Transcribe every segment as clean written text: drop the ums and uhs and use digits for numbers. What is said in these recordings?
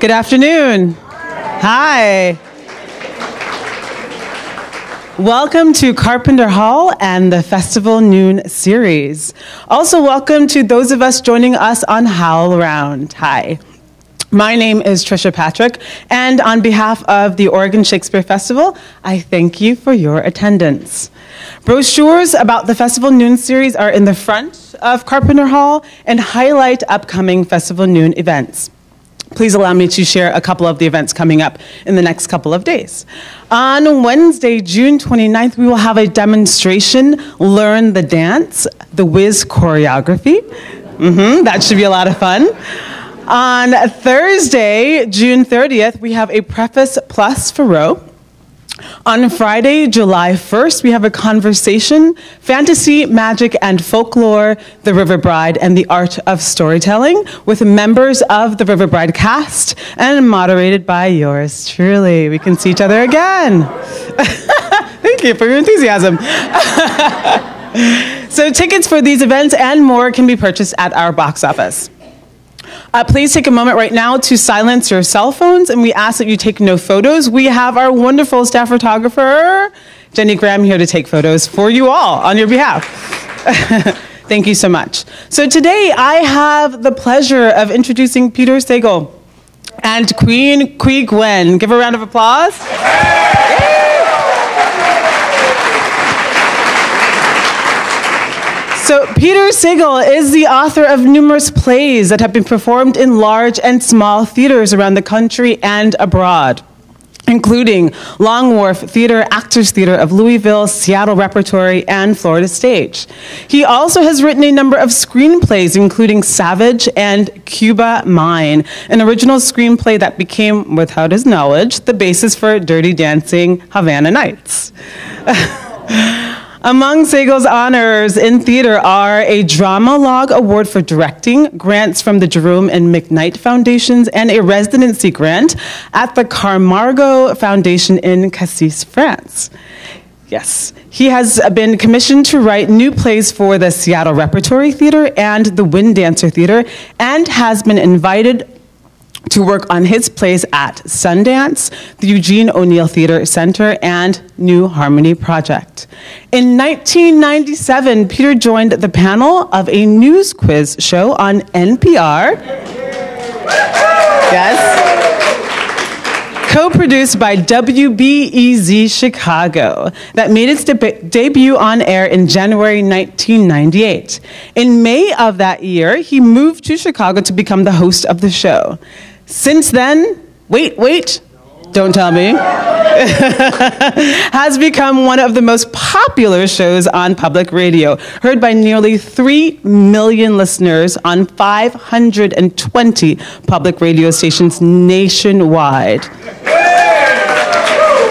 Good afternoon. Hi. Welcome to Carpenter Hall and the Festival Noon Series. Also welcome to those of us joining us on HowlRound. Hi. My name is Trisha Patrick, and on behalf of the Oregon Shakespeare Festival, I thank you for your attendance. Brochures about the Festival Noon Series are in the front of Carpenter Hall and highlight upcoming Festival Noon events. Please allow me to share a couple of the events coming up in the next couple of days. On Wednesday, June 29th, we will have a demonstration, Learn the Dance, The Wiz choreography. That should be a lot of fun. On Thursday, June 30th, we have a Preface Plus for Roe. On Friday, July 1st, we have a conversation, Fantasy, Magic, and Folklore, The River Bride, and the Art of Storytelling, with members of the River Bride cast, and moderated by yours truly. We can see each other again. Thank you for your enthusiasm. So tickets for these events and more can be purchased at our box office. Please take a moment right now to silence your cell phones, and we ask that you take no photos. We have our wonderful staff photographer, Jenny Graham, here to take photos for you all on your behalf. Thank you so much. So today I have the pleasure of introducing Peter Sagal and Qui Nguyen. Give a round of applause. Yay! So Peter Sagal is the author of numerous plays that have been performed in large and small theaters around the country and abroad, including Long Wharf Theater, Actors Theater of Louisville, Seattle Repertory, and Florida Stage. He also has written a number of screenplays, including Savage and Cuba Mine, an original screenplay that became, without his knowledge, the basis for Dirty Dancing, Havana Nights. Among Sagal's honors in theater are a Dramalogue Award for directing, grants from the Jerome and McKnight Foundations, and a residency grant at the Carmargo Foundation in Cassis, France. Yes, he has been commissioned to write new plays for the Seattle Repertory Theater and the Wind Dancer Theater, and has been invited to work on his plays at Sundance, the Eugene O'Neill Theater Center, and New Harmony Project. In 1997, Peter joined the panel of a news quiz show on NPR. Yes. Co-produced by WBEZ Chicago, that made its debut on air in January 1998. In May of that year, he moved to Chicago to become the host of the show. Since then, Wait Wait... Don't Tell Me! has become one of the most popular shows on public radio, heard by nearly 3 million listeners on 520 public radio stations nationwide.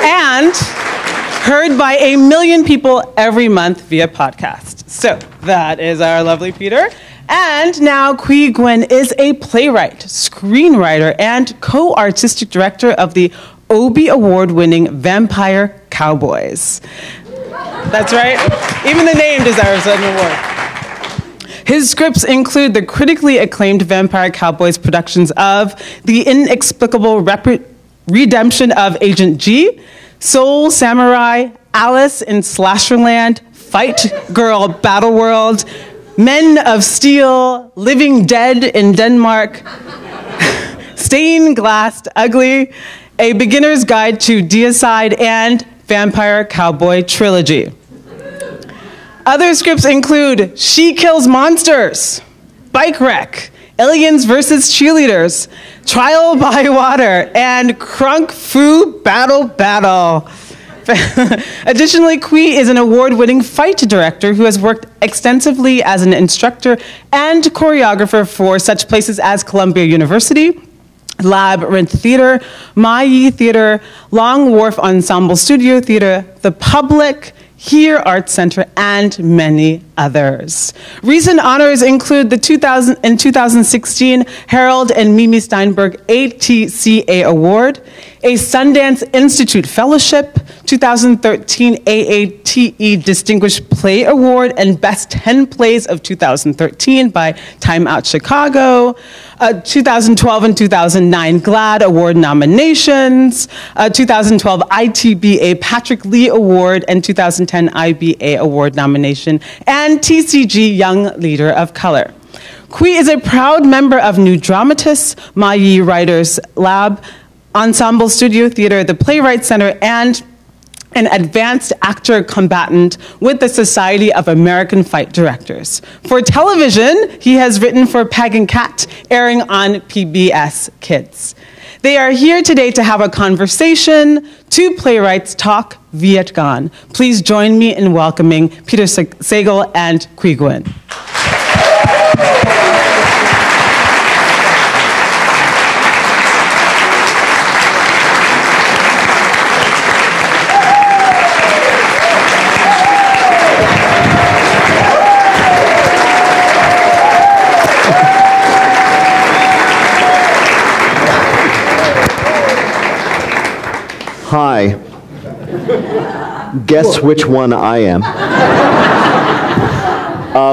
And heard by 1 million people every month via podcast. So that is our lovely Peter. And now Qui Nguyen is a playwright, screenwriter, and co-artistic director of the Obie Award-winning Vampire Cowboys. That's right. Even the name deserves an award. His scripts include the critically acclaimed Vampire Cowboys productions of The Inexplicable Redemption of Agent G, Soul Samurai, Alice in Slasherland, Fight Girl Battle World, Men of Steel, Living Dead in Denmark, Stained Glass Ugly, A Beginner's Guide to Deicide, and Vampire Cowboy Trilogy. Other scripts include She Kills Monsters, Bike Wreck, Aliens vs. Cheerleaders, Trial by Water, and Krunk Fu Battle. Additionally, Qui is an award-winning fight director who has worked extensively as an instructor and choreographer for such places as Columbia University, Labyrinth Theater, Mai Yi Theater, Long Wharf Ensemble Studio Theater, The Public, Here Arts Center, and many others. Recent honors include the 2016 Harold and Mimi Steinberg ATCA Award, a Sundance Institute Fellowship, 2013 AATE Distinguished Play Award, and Best 10 Plays of 2013 by Time Out Chicago, 2012 and 2009 GLAAD Award nominations, 2012 ITBA Patrick Lee Award, and 2010 IBA Award nomination, and TCG Young Leader of Color. Qui is a proud member of New Dramatists, Ma Yi Writers Lab, Ensemble Studio Theatre, the Playwright Center, and an advanced actor combatant with the Society of American Fight Directors. For television, he has written for Peg and Cat, airing on PBS Kids. They are here today to have a conversation. Two playwrights talk Vietgone. Please join me in welcoming Peter Sagal and Qui Nguyen. Hi. Guess which one I am.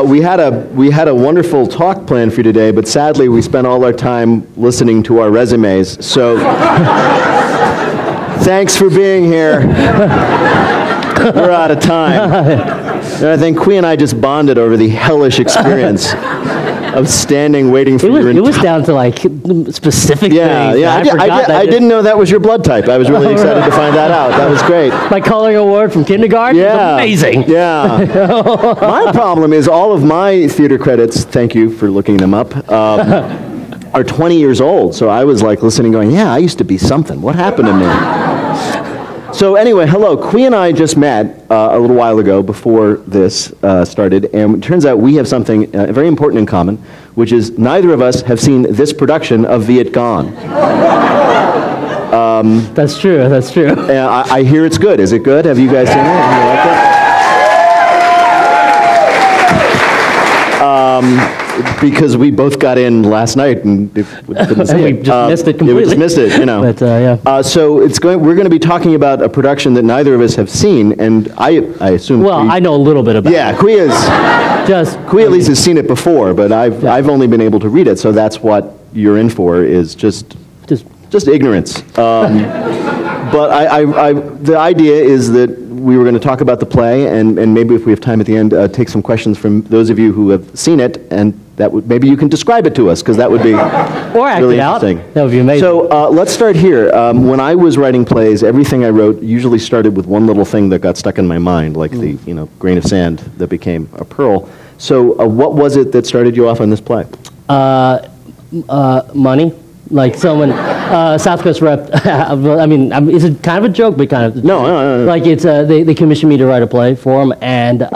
We had a wonderful talk planned for you today, but sadly we spent all our time listening to our resumes. So thanks for being here. We're out of time. And I think Qui and I just bonded over the hellish experience of standing waiting for you. It was down to like specific things. Yeah, I didn't know that was your blood type. I was really excited to find that out. That was great. My coloring award from kindergarten was amazing. Yeah. My problem is all of my theater credits, thank you for looking them up, are 20 years old. So I was like listening going, yeah, I used to be something. What happened to me? So anyway, hello. Qui and I just met a little while ago before this started, and it turns out we have something very important in common, which is neither of us have seen this production of Vietgone. That's true, that's true. I hear it's good. Is it good? Have you guys seen it? You like that? Because we both got in last night and we just missed it completely. We just missed it, you know. But, yeah. So we're going to be talking about a production that neither of us have seen, and I assume. Well, I know a little bit about. Yeah, Qui is. Qui at least has seen it before, but I've only been able to read it, so that's what you're in for is just ignorance. But the idea is that we were going to talk about the play, and maybe if we have time at the end, take some questions from those of you who have seen it, and that would, maybe you can describe it to us, because that would be or act really it out. Interesting. That would be amazing. So let's start here. When I was writing plays, everything I wrote usually started with one little thing that got stuck in my mind, like the grain of sand that became a pearl. So what was it that started you off on this play? Money. Like someone, South Coast Rep, I mean, it's kind of a joke, but kind of. No. Like it's, they commissioned me to write a play for them, and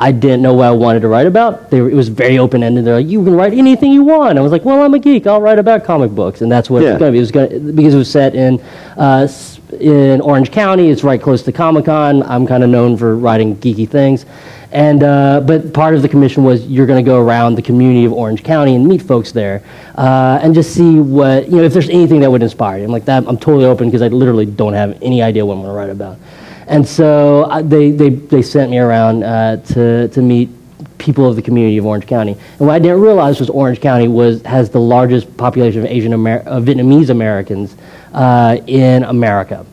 I didn't know what I wanted to write about. It was very open-ended. They're like, you can write anything you want. I was like, well, I'm a geek. I'll write about comic books, and that's what it was going to be. It was gonna, because it was set in Orange County. It's right close to Comic-Con. I'm kind of known for writing geeky things. And, but part of the commission was you're going to go around the community of Orange County and meet folks there and just see what, if there's anything that would inspire you. I'm like, that, I'm totally open because I literally don't have any idea what I'm going to write about. And so they sent me around to meet people of the community of Orange County. And what I didn't realize was Orange County has the largest population of Vietnamese Americans in America.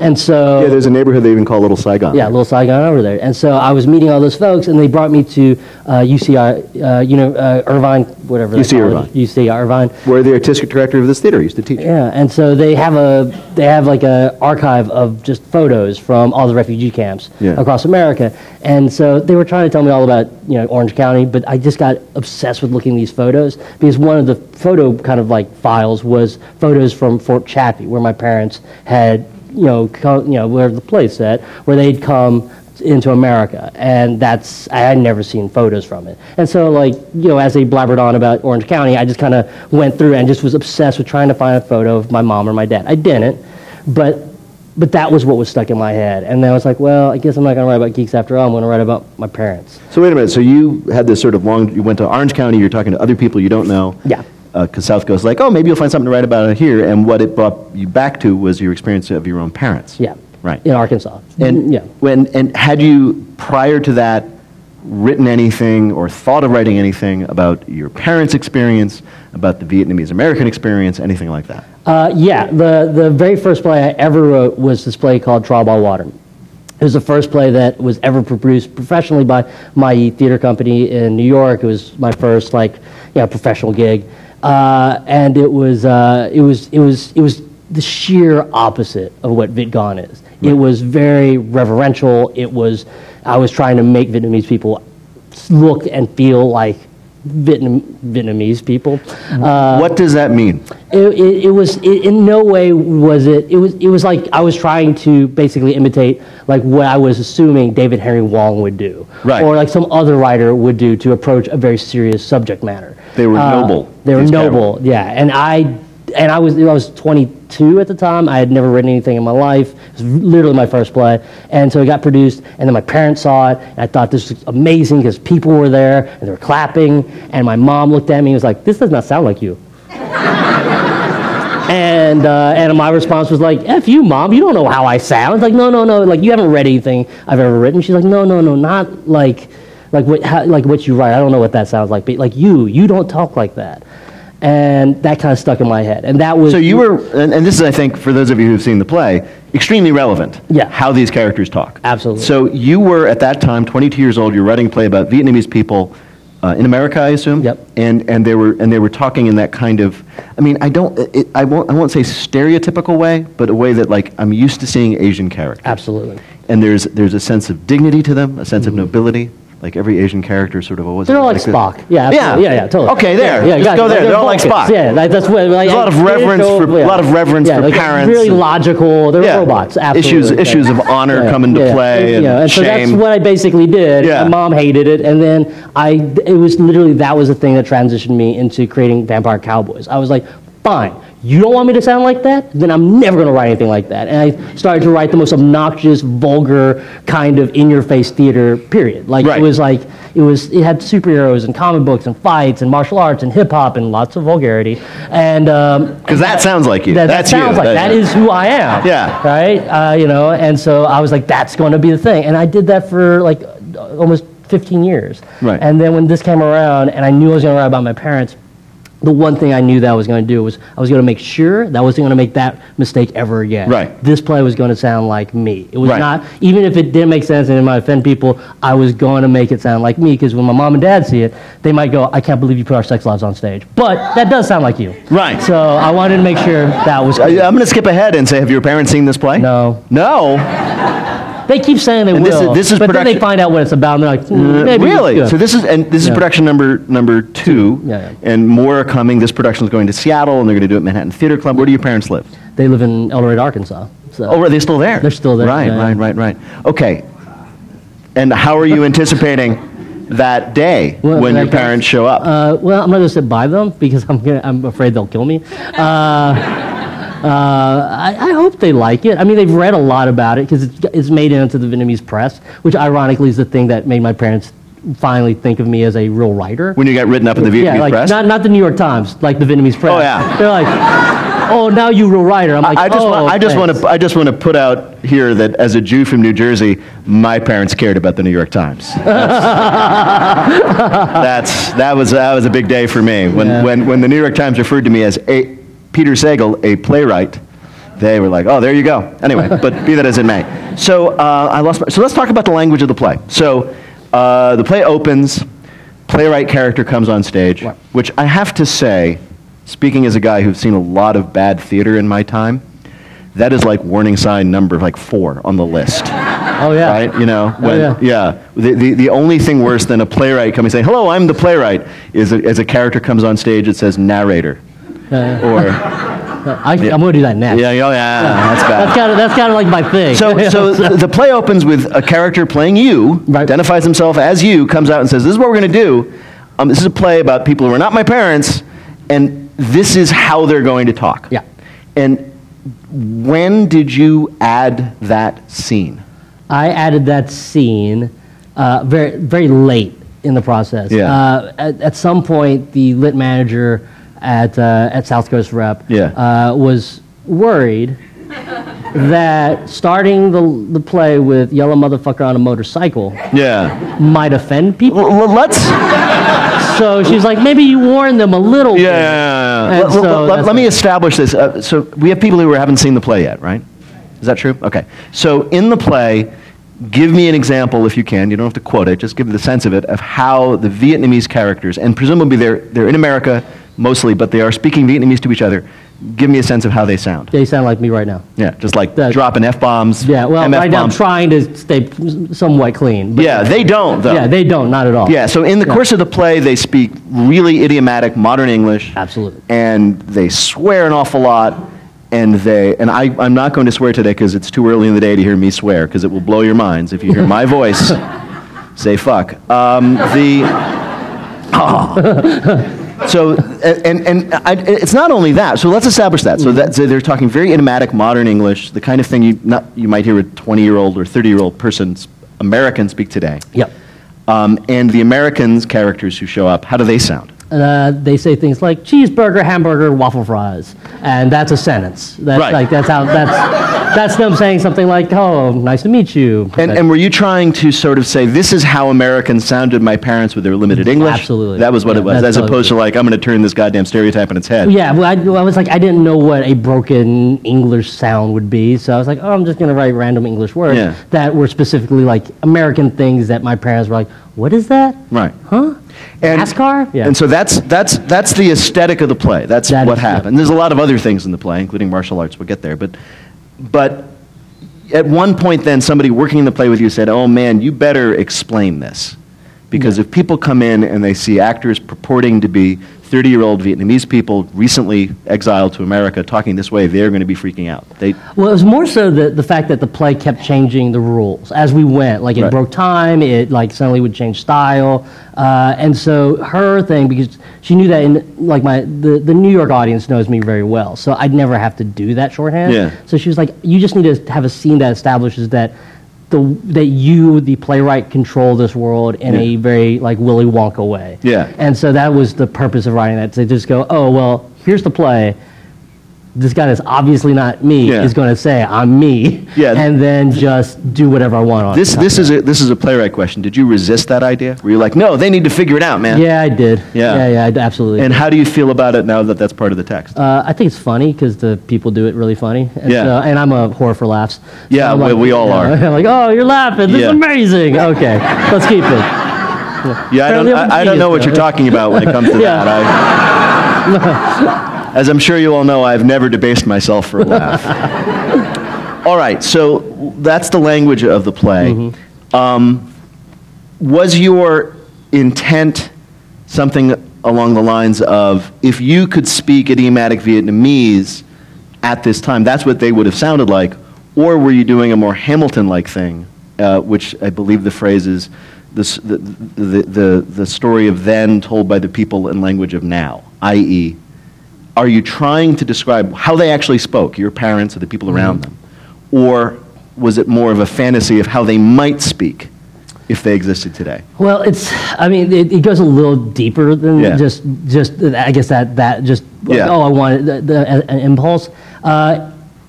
And so there's a neighborhood they even call Little Saigon. Yeah, Little Saigon over there. And so I was meeting all those folks, and they brought me to UCI, Irvine, whatever. UC Irvine. UC Irvine. Where the artistic director of this theater used to teach. Yeah, and so they have like a archive of just photos from all the refugee camps across America. And so they were trying to tell me all about Orange County, but I just got obsessed with looking at these photos because one of the photo kind of like files was photos from Fort Chappie, where my parents had. Where the place at, where they'd come into America, and that's I had never seen photos from it. And so, as they blabbered on about Orange County, I just kind of went through and just was obsessed with trying to find a photo of my mom or my dad. I didn't, but that was what was stuck in my head. And then I was like, well, I guess I'm not going to write about geeks after all. I'm going to write about my parents. So wait a minute. So you had this sort of long. You went to Orange County. You're talking to other people you don't know. Yeah. Because South Coast like, oh, maybe you'll find something to write about here, and what it brought you back to was your experience of your own parents. Yeah, right. In Arkansas. And had you, prior to that, written anything or thought of writing anything about your parents' experience, about the Vietnamese American experience, anything like that? Yeah, the very first play I ever wrote was this play called Trial by Water. It was the first play that was ever produced professionally by my theater company in New York. It was my first, like, professional gig, and it was the sheer opposite of what Vietgone is. Right. It was very reverential. It was, I was trying to make Vietnamese people look and feel like Vietnamese people. What does that mean? It was in no way was it was like I was trying to basically imitate like what I was assuming David Henry Wong would do, right, or like some other writer would do to approach a very serious subject matter. They were noble. They were noble, people. Yeah. And I was 22 at the time. I had never written anything in my life. It was literally my first play. And so it got produced, and then my parents saw it, and I thought this was amazing because people were there, and they were clapping, and my mom looked at me and was like, this does not sound like you. And my response was like, F you, Mom, you don't know how I sound. Like, no, no, no, like, you haven't read anything I've ever written. She's like, no, no, no, not like, like what you write. I don't know what that sounds like, but like you don't talk like that. And that kind of stuck in my head, and that was... So you were, and this is, I think, for those of you who've seen the play, extremely relevant, yeah, how these characters talk. Absolutely. So you were, at that time, 22 years old, you're writing a play about Vietnamese people in America, I assume? Yep. And they were talking in that kind of, I mean, I won't say stereotypical way, but a way that, like, I'm used to seeing Asian characters. Absolutely. And there's a sense of dignity to them, a sense of nobility. Like every Asian character sort of always... They're all like Spock. Yeah, yeah, yeah, yeah, totally. Okay, there. Yeah, yeah, just go there. They're all like Spock. Yeah, that's what... Like, there's a lot of reverence for, yeah, a lot of reverence, yeah, for, like, parents. Really logical. They're, yeah, robots. Absolutely. Issues of honor, yeah, come into, yeah, play, and yeah, and shame. So that's what I basically did. Yeah. My mom hated it, and then it was literally, that was the thing that transitioned me into creating Vampire Cowboys. I was like, fine. You don't want me to sound like that? Then I'm never going to write anything like that. And I started to write the most obnoxious, vulgar kind of in-your-face theater. Period. Like, right, it had superheroes and comic books and fights and martial arts and hip hop and lots of vulgarity. And because that sounds like you. That sounds like you. That is who I am. Yeah. Right. You know. And so I was like, that's going to be the thing. And I did that for like almost 15 years. Right. And then when this came around, and I knew I was going to write about my parents. The one thing I knew that I was going to do was I was going to make sure that I wasn't going to make that mistake ever again. Right. This play was going to sound like me. It was not, even if it didn't make sense and it might offend people, I was going to make it sound like me, because when my mom and dad see it, they might go, I can't believe you put our sex lives on stage. But that does sound like you. Right. So I wanted to make sure that was... I'm going to skip ahead and say, have your parents seen this play? No. No? They keep saying they will, but then they find out what it's about, and they're like, maybe. Really? So this is production number 2, yeah, yeah, and more are coming. This production is going to Seattle, and they're going to do it at Manhattan Theater Club. Where do your parents live? They live in El Dorado, Arkansas. So. Oh, are they still there? They're still there. Right, yeah, right. Okay. And how are you anticipating that day when your parents show up? Well, I'm not going to sit by them, because I'm afraid they'll kill me. I hope they like it. I mean, they've read a lot about it, because it's made into the Vietnamese press, which ironically is the thing that made my parents finally think of me as a real writer. When you got written up in the Vietnamese press? Not the New York Times, like the Vietnamese press. Oh, yeah. They're like, oh, now you're a real writer. I'm like, I just want to put out here that as a Jew from New Jersey, my parents cared about the New York Times. That was a big day for me. When the New York Times referred to me as Peter Sagal, a playwright, they were like, oh, there you go. Anyway, but be that as it may. So so let's talk about the language of the play. So the play opens, playwright character comes on stage, which I have to say, speaking as a guy who's seen a lot of bad theater in my time, that is like warning sign number like 4 on the list. Oh, yeah. Right? You know, when, oh, yeah. Yeah. The only thing worse than a playwright coming saying, hello, I'm the playwright, is as a character comes on stage, it says narrator. I'm going to do that next. Yeah, that's bad. That's kind of like my thing. So the play opens with a character playing you, right, identifies himself as you, comes out and says, this is what we're going to do. This is a play about people who are not my parents, and this is how they're going to talk. Yeah. And when did you add that scene? I added that scene very, very late in the process. Yeah. At some point, the lit manager at South Coast Rep was worried that starting the play with yellow motherfucker on a motorcycle might offend people. So she's like, maybe you warn them a little bit. Let me establish this. So we have people who haven't seen the play yet, right? Is that true? Okay. So in the play, give me an example if you can. You don't have to quote it. Just give me the sense of it, of how the Vietnamese characters, and presumably they're in America mostly, but they are speaking Vietnamese to each other. Give me a sense of how they sound. They sound like me right now. Yeah, just like dropping F-bombs. Yeah, well, right now I'm trying to stay somewhat clean. But yeah, they don't, though. Yeah, they don't, not at all. Yeah, so in the course of the play, they speak really idiomatic modern English. Absolutely. And they swear an awful lot, and they, and I'm not going to swear today because it's too early in the day to hear me swear, because it will blow your minds if you hear my voice say fuck. So, it's not only that, so let's establish that. So they're talking very idiomatic modern English, the kind of thing you might hear a 20-year-old or 30-year-old person, American, speak today. Yep. And the Americans characters who show up, how do they sound? They say things like cheeseburger, hamburger, waffle fries, and that's a sentence. That's right. Like, that's them saying something like, "Oh, nice to meet you." And were you trying to sort of say, "This is how Americans sounded, my parents, with their limited English"? Absolutely. That was what it was, as opposed to like, "I'm going to turn this goddamn stereotype on its head." Yeah. Well, I was like, I didn't know what a broken English sound would be, so I was like, "Oh, I'm just going to write random English words that were specifically like American things that my parents were like, what is that? Right. Huh? And NASCAR? Yeah. And so that's the aesthetic of the play. That's what happened. There's a lot of other things in the play, including martial arts. We'll get there. But at one point then, somebody working in the play with you said, oh man, you better explain this. Because if people come in and they see actors purporting to be 30-year-old Vietnamese people recently exiled to America talking this way, they're going to be freaking out. Well, it was more so the fact that the play kept changing the rules as we went. Like, it broke time, it like suddenly would change style. And so her thing, because she knew that in, like, the New York audience knows me very well, so I'd never have to do that shorthand. Yeah. So she was like, you just need to have a scene that establishes that that you, the playwright, control this world in a very, like, Willy Wonka way. Yeah. And so that was the purpose of writing that, to just go, oh, well, here's the play. This guy that's obviously not me is going to say, I'm me, and then just do whatever I want on it. This is a playwright question. Did you resist that idea? Were you like, no, they need to figure it out, man? Yeah, I did. Yeah, absolutely. And how do you feel about it now that that's part of the text? I think it's funny because the people do it really funny. And so, and I'm a whore for laughs. So yeah, like, we all are. I'm like, oh, you're laughing. This is amazing. Okay, let's keep it. Yeah, I don't know what you're talking about when it comes to that. As I'm sure you all know, I've never debased myself for a laugh. All right, so that's the language of the play. Was your intent something along the lines of, if you could speak idiomatic Vietnamese at this time, that's what they would have sounded like, or were you doing a more Hamilton-like thing, which I believe the phrase is, the story of then told by the people in language of now, i.e., are you trying to describe how they actually spoke, your parents or the people around them? Or was it more of a fantasy of how they might speak if they existed today? Well, it goes a little deeper than just I guess that just, oh, I wanted an impulse.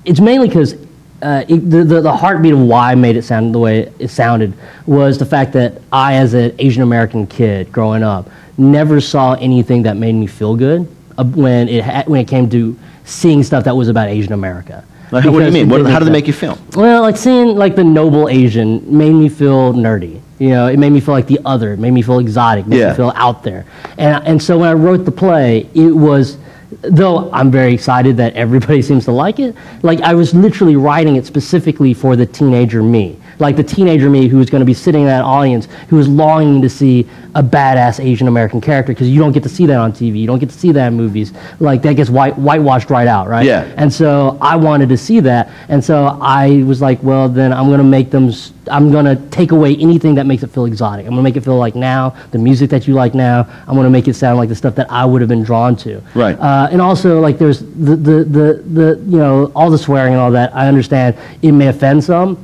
It's mainly because the heartbeat of why I made it sound the way it sounded was the fact that I, as an Asian American kid growing up, never saw anything that made me feel good when it came to seeing stuff that was about Asian America. Like, what do you mean? How did it make you feel? Well, like seeing like the noble Asian made me feel nerdy. You know, it made me feel like the other. It made me feel exotic. Made me feel out there. And so when I wrote the play, it was, though I'm very excited that everybody seems to like it, like I was literally writing it specifically for the teenager me. Like the teenager me who was going to be sitting in that audience, who was longing to see a badass Asian American character, because you don't get to see that on TV, you don't get to see that in movies. Like, that gets whitewashed right out, right? Yeah. And so I wanted to see that, and so I was like, well, then I'm going to make them, I'm going to take away anything that makes it feel exotic. I'm going to make it feel like now, the music that you like now, I'm going to make it sound like the stuff that I would have been drawn to. Right. And also, like, there's the you know, all the swearing and all that, I understand it may offend some,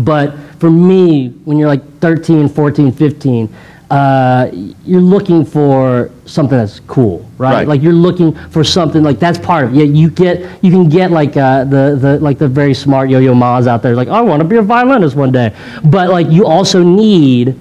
but for me, when you're like 13, 14, 15, you're looking for something that's cool, right? Like you're looking for something like that's part of it. You can get like the very smart yo-yo mas out there like, I want to be a violinist one day, but like you also need,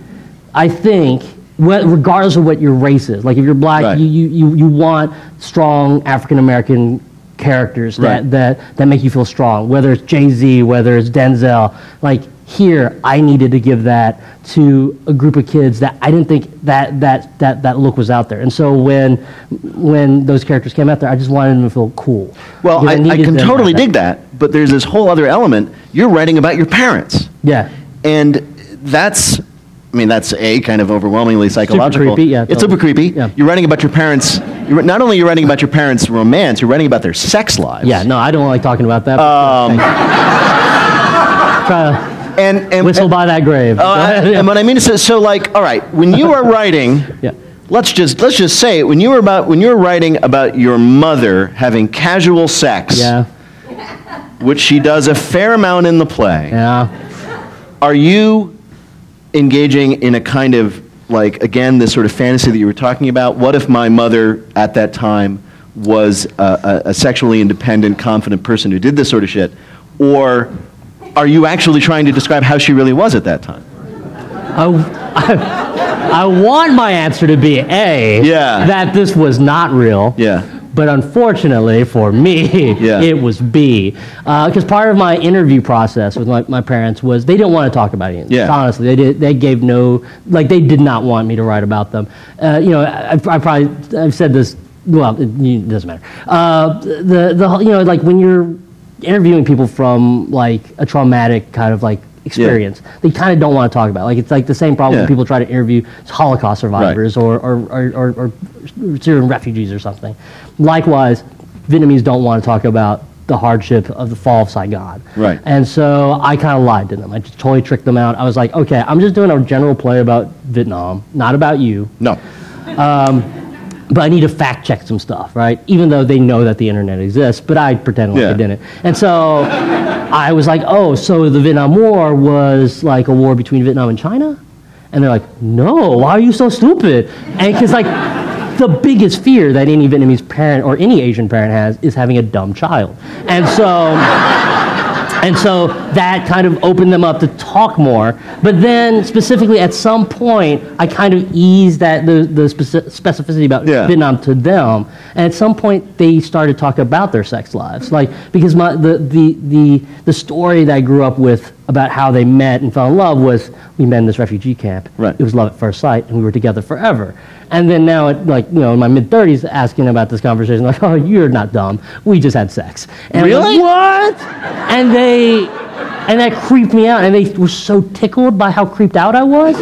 I think, regardless of what your race is, like if you're black, you want strong African American characters that make you feel strong, whether it's Jay-Z, whether it's Denzel. Like here, I needed to give that to a group of kids that I didn't think that look was out there. And so when those characters came out there, I just wanted them to feel cool. Well, I can totally dig that, but there's this whole other element. You're writing about your parents. Yeah. And that's, I mean, that's a kind of overwhelmingly psychological. Super creepy, yeah, totally. It's super creepy. Yeah. You're writing about your parents. Not only you're writing about your parents' romance, you're writing about their sex lives. Yeah, no, I don't like talking about that. Try to whistle by that grave. And what I mean is, so like, all right, when you are writing, let's just say it. When you were writing about your mother having casual sex, which she does a fair amount in the play. Yeah. Are you engaging in a kind of like, again, this sort of fantasy that you were talking about? What if my mother at that time was a sexually independent, confident person who did this sort of shit, or are you actually trying to describe how she really was at that time? I want my answer to be that this was not real. Yeah. But unfortunately for me, it was B. Because part of my interview process with my parents was they didn't want to talk about it. Yeah. Honestly, they did not want me to write about them. I've said this. Well, it doesn't matter. When you're interviewing people from like a traumatic kind of like experience, they kind of don't want to talk about it. Like it's like the same problem when people try to interview Holocaust survivors or Syrian refugees or something. Likewise, Vietnamese don't want to talk about the hardship of the fall of Saigon. Right. And so I kind of lied to them. I just totally tricked them out. I was like, okay, I'm just doing a general play about Vietnam, not about you. No. But I need to fact check some stuff, right? Even though they know that the internet exists, but I pretended like I didn't. And so I was like, oh, so the Vietnam War was like a war between Vietnam and China? And they're like, no, why are you so stupid? And because like the biggest fear that any Vietnamese parent or any Asian parent has is having a dumb child. And so... and so that kind of opened them up to talk more. But then specifically at some point, I kind of eased that the specificity about Vietnam to them. And at some point, they started talking about their sex lives. Like, because the story that I grew up with about how they met and fell in love was, we met in this refugee camp. Right. It was love at first sight, and we were together forever. And then now, in my mid-30s, asking about this conversation, like, oh, you're not dumb. We just had sex. And really? Like, what? And that creeped me out. And they were so tickled by how creeped out I was.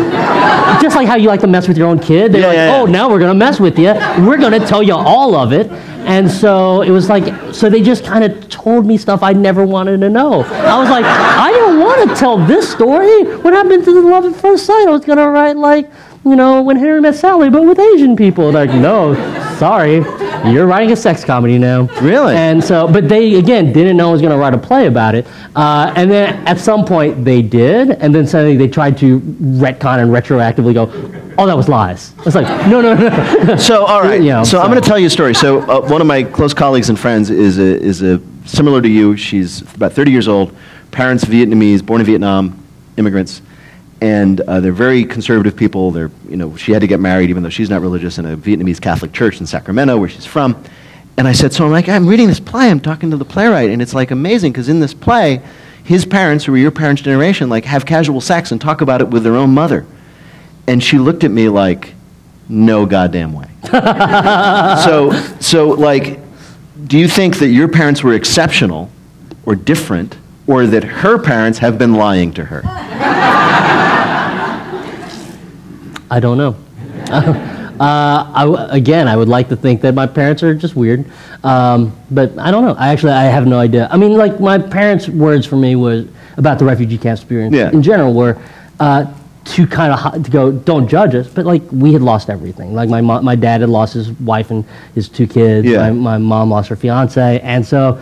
Just like how you like to mess with your own kid. They're oh, now we're going to mess with you. We're going to tell you all of it. And so it was like, so they just kind of told me stuff I never wanted to know. I was like, I didn't want to tell this story. What happened to the love at first sight? I was going to write like, When Harry Met Sally, but with Asian people. Like, no, sorry, you're writing a sex comedy now. Really? And so, but they, again, didn't know I was going to write a play about it. And then at some point they did, and then suddenly they tried to retcon and retroactively go, oh, that was lies. It's like, no. So, all right, I'm going to tell you a story. So one of my close colleagues and friends is similar to you. She's about 30 years old, parents Vietnamese, born in Vietnam, immigrants. And they're very conservative people. They're, she had to get married, even though she's not religious, in a Vietnamese Catholic church in Sacramento, where she's from. And I said, so I'm reading this play. I'm talking to the playwright, and it's like amazing because in this play, his parents, who were your parents' generation, like have casual sex and talk about it with their own mother. And she looked at me like, no goddamn way. So like, do you think that your parents were exceptional, or different, or that her parents have been lying to her? I don't know. I would like to think that my parents are just weird, but I don't know. I have no idea. I mean, like my parents' words for me was about the refugee camp experience in general were to go, don't judge us, but like we had lost everything. Like my dad had lost his wife and his two kids. My mom lost her fiance, and so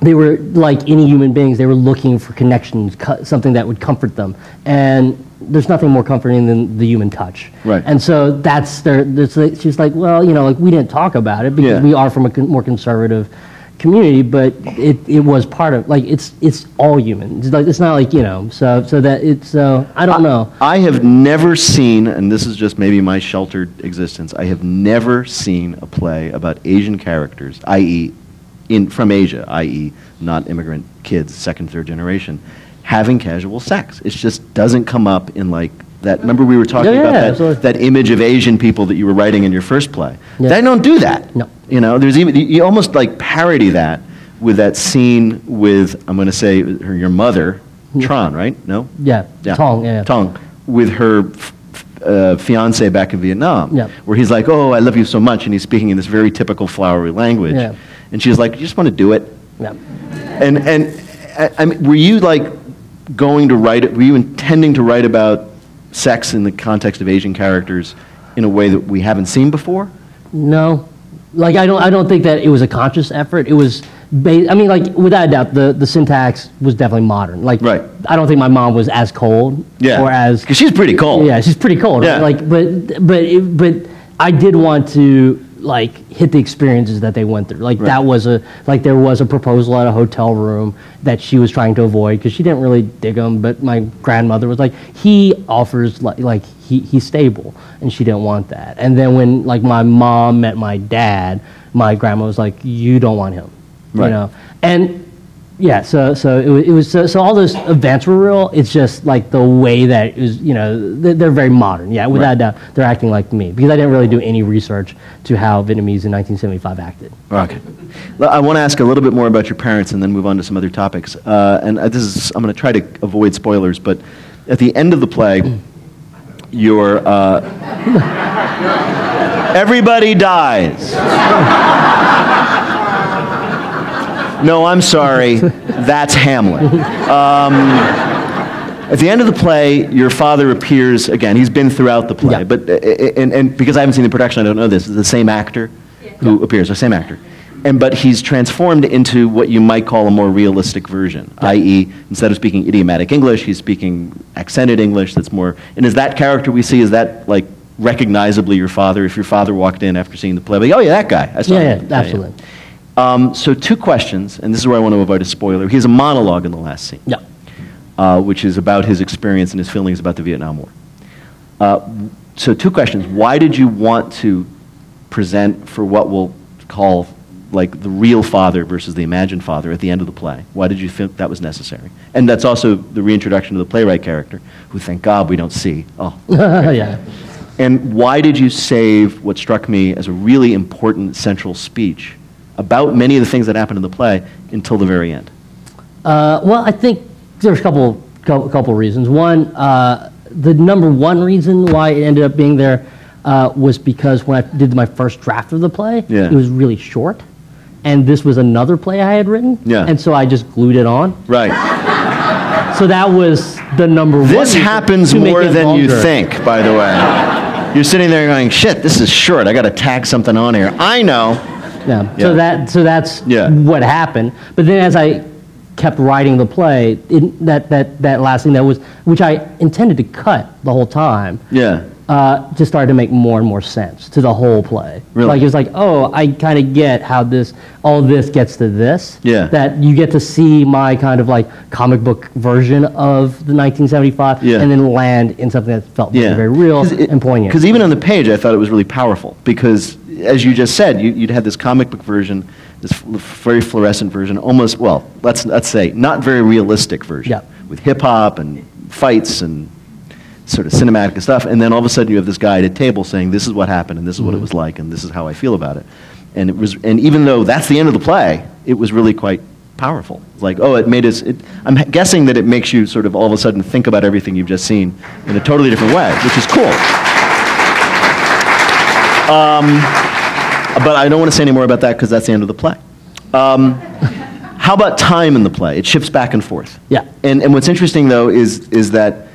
they were like any human beings. They were looking for connections, something that would comfort them. And there's nothing more comforting than the human touch. Right. And so that's their, she's like, well, you know, like, we didn't talk about it because we are from a more conservative community, but it was part of, like, it's all human. It's, like, it's not like, you know, so that it's, I don't know. I have never seen, and this is just maybe my sheltered existence, I have never seen a play about Asian characters, i.e., from Asia, i.e., not immigrant kids, second, third generation, having casual sex. It just doesn't come up in, like, that. Remember we were talking about that image of Asian people that you were writing in your first play. Yeah. They don't do that. No. You know, there's even, you almost like parody that with that scene with, I'm going to say, your mother, Tran, right? No? Yeah. Tong. Yeah. Tong, with her fiance back in Vietnam, where he's like, oh, I love you so much, and he's speaking in this very typical flowery language. Yeah. And she's like, you just want to do it. Yeah. And I mean, were you like going to write, were you intending to write about sex in the context of Asian characters in a way that we haven't seen before? No. Like, I don't think that it was a conscious effort. It was, I mean, like, without a doubt, the syntax was definitely modern. Like, I don't think my mom was as cold. Yeah. Or as, because she's pretty cold. Yeah, she's pretty cold. Yeah. Right? Like, but I did want to, like, hit the experiences that they went through. Like, that was a, like, there was a proposal at a hotel room that she was trying to avoid because she didn't really dig him, but my grandmother was like, he offers, like he's stable, and she didn't want that. And then when, like, my mom met my dad, my grandma was like, you don't want him, you know? And, yeah, so all those events were real. It's just, like, the way that it was, you know, they're very modern. Yeah, without a doubt, they're acting like me. Because I didn't really do any research to how Vietnamese in 1975 acted. Okay. Well, I want to ask a little bit more about your parents and then move on to some other topics. And this is, I'm going to try to avoid spoilers, but at the end of the play, your, everybody dies. No, I'm sorry, that's Hamlet. At the end of the play, your father appears again. He's been throughout the play, but and because I haven't seen the production, I don't know this. It's the same actor who appears, the same actor, but he's transformed into what you might call a more realistic version, i.e., instead of speaking idiomatic English, he's speaking accented English. That's more. And is that character we see? Is that, like, recognizably your father? If your father walked in after seeing the play, like, oh yeah, that guy. I saw him. Absolutely. Yeah. So two questions, and this is where I want to avoid a spoiler. He has a monologue in the last scene, which is about his experience and his feelings about the Vietnam War. So two questions. Why did you want to present for what we'll call, like, the real father versus the imagined father at the end of the play? Why did you think that was necessary? And that's also the reintroduction of the playwright character, who, thank God, we don't see. Oh, yeah. And why did you save what struck me as a really important central speech about many of the things that happened in the play until the very end? Well, I think there's a couple reasons. One, the number one reason why it ended up being there was because when I did my first draft of the play, it was really short, and this was another play I had written, and so I just glued it on. Right. So that was the number one. This happens more than you think, by the way. You're sitting there going, shit, this is short. I got to tag something on here. I know. Yeah. So that's what happened. But then, as I kept writing the play, that last thing that was, which I intended to cut the whole time, just started to make more and more sense to the whole play. Really? Like, it was like, oh, I kind of get how all this gets to this. Yeah. That you get to see my kind of, like, comic book version of the 1975, and then land in something that felt very real and poignant. Because even on the page, I thought it was really powerful because, as you just said, you'd had this comic book version, this very fluorescent version, almost, well, let's say, not very realistic version, with hip-hop and fights and sort of cinematic and stuff, and then all of a sudden you have this guy at a table saying, this is what happened, and this is what it was like, and this is how I feel about it. And it was, and even though that's the end of the play, it was really quite powerful. It's like, oh, it made us, I'm guessing that it makes you sort of all of a sudden think about everything you've just seen in a totally different way, which is cool. But I don't want to say any more about that because that's the end of the play. How about time in the play? It shifts back and forth. Yeah. And what's interesting, though, is that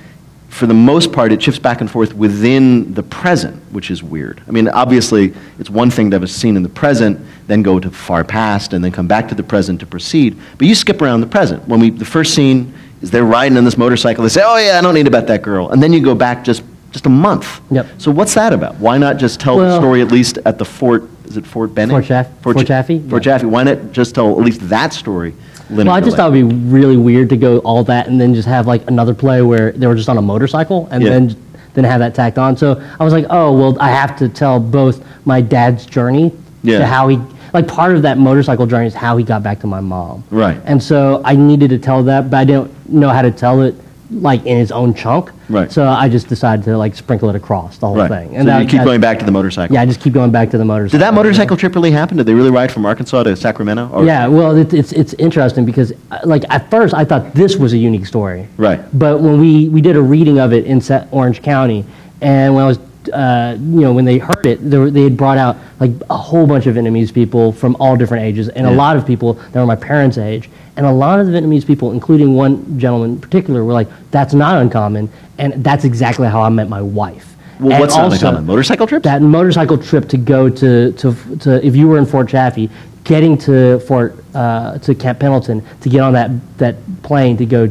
for the most part, it shifts back and forth within the present, which is weird. I mean, obviously, it's one thing to have a scene in the present, then go to far past, and then come back to the present to proceed. But you skip around the present. When the first scene is they're riding on this motorcycle, they say, oh yeah, I don't need about that girl. And then you go back just a month. Yep. So what's that about? Why not just tell the story at least at the Fort, is it Fort Benning? Fort Chaffee. Why not just tell at least that story? Well, I just thought it would be really weird to go all that and then just have like another play where they were just on a motorcycle and then have that tacked on. So I was like, oh, well, I have to tell both my dad's journey to how he, like part of that motorcycle journey is how he got back to my mom. Right. And so I needed to tell that, but I didn't know how to tell it like in his own chunk. Right. So I just decided to like sprinkle it across the whole thing. And so you keep going back to the motorcycle. Yeah, I just keep going back to the motorcycle. Did that motorcycle trip really happen? Did they really ride from Arkansas to Sacramento? Or? Yeah, well, it's interesting because like at first I thought this was a unique story. Right. But when we did a reading of it in Orange County, and when I was you know, when they heard it, they had brought out like a whole bunch of Vietnamese people from all different ages, and a lot of people that were my parents' age. And a lot of the Vietnamese people, including one gentleman in particular, were like, that's not uncommon, and that's exactly how I met my wife. Well, and what's not uncommon? Motorcycle trips? That motorcycle trip to go to if you were in Fort Chaffee, getting to Camp Pendleton to get on that plane to go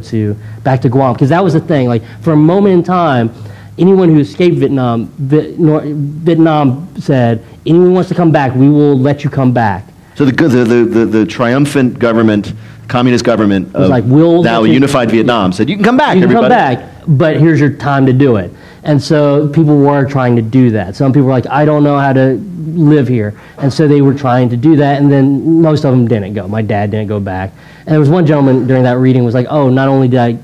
back to Guam, because that was the thing. Like, for a moment in time, anyone who escaped Vietnam, Vietnam said, anyone who wants to come back, we will let you come back. So the triumphant government, communist government of now unified Vietnam said, you can come back, everybody. You can come back, but here's your time to do it. And so people were trying to do that. Some people were like, I don't know how to live here. And so they were trying to do that, and then most of them didn't go. My dad didn't go back. And there was one gentleman during that reading was like, oh, not only did I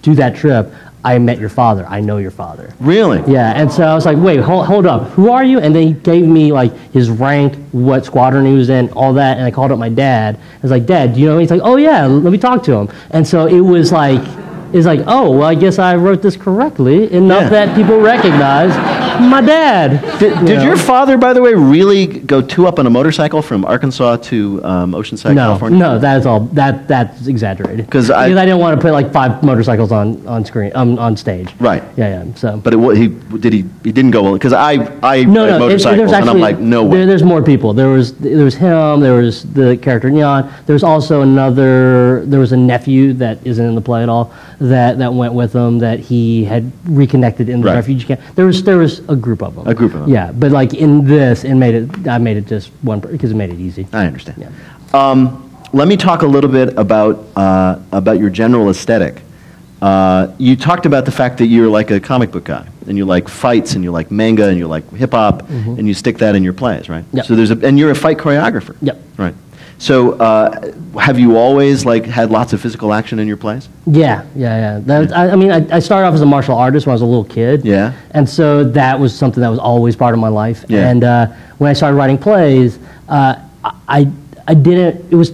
do that trip, I met your father. I know your father. Really? Yeah. And so I was like, wait, hold up. Who are you? And then he gave me like his rank, what squadron he was in, all that. And I called up my dad. I was like, Dad, do you know him? He's like, oh yeah, let me talk to him. And so it was like, oh, well, I guess I wrote this correctly enough that people recognize my dad. Did your father, by the way, really go up on a motorcycle from Arkansas to Oceanside, California? No, that's exaggerated. Because I didn't want to put like 5 motorcycles on stage. Right. Yeah. So. But he didn't go well because I ride motorcycles and I'm like, no way. There's more people. There was him. There was the character Nyan. There's also there was a nephew that isn't in the play at all that went with him, that he had reconnected in the refugee camp. There was a group of them. A group of them. Yeah, but like in this, I made it just one, because it made it easy. I understand. Yeah. Let me talk a little bit about your general aesthetic. You talked about the fact that you're like a comic book guy, and you like fights, and you like manga, and you like hip hop, and you stick that in your plays, right? Yep. So and you're a fight choreographer. Yep. Right. So, have you always like had lots of physical action in your plays? Yeah. I mean, I started off as a martial artist when I was a little kid. Yeah. And so that was something that was always part of my life. Yeah. And when I started writing plays, I didn't. It was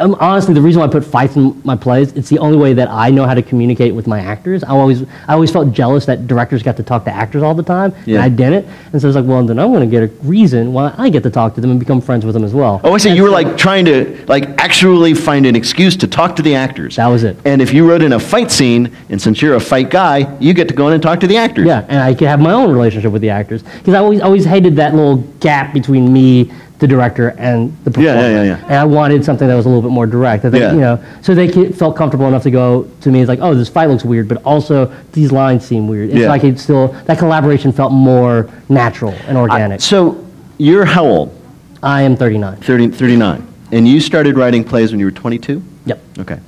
honestly the reason why I put fights in my plays. It's the only way that I know how to communicate with my actors. I always felt jealous that directors got to talk to actors all the time, and I didn't. And so I was like, well, then I'm going to get a reason why I get to talk to them and become friends with them as well. Oh, I see. You were like trying to like actually find an excuse to talk to the actors. That was it. And if you wrote in a fight scene, and since you're a fight guy, you get to go in and talk to the actors. Yeah, and I could have my own relationship with the actors, because I always hated that little gap between me, the director, and the performer. Yeah. And I wanted something that was a little bit more direct. You know, so they felt comfortable enough to go to me. It's like, oh, this fight looks weird, but also these lines seem weird. And so I could still, that collaboration felt more natural and organic. So you're how old? I am 39. 39. And you started writing plays when you were 22? Yep. Okay.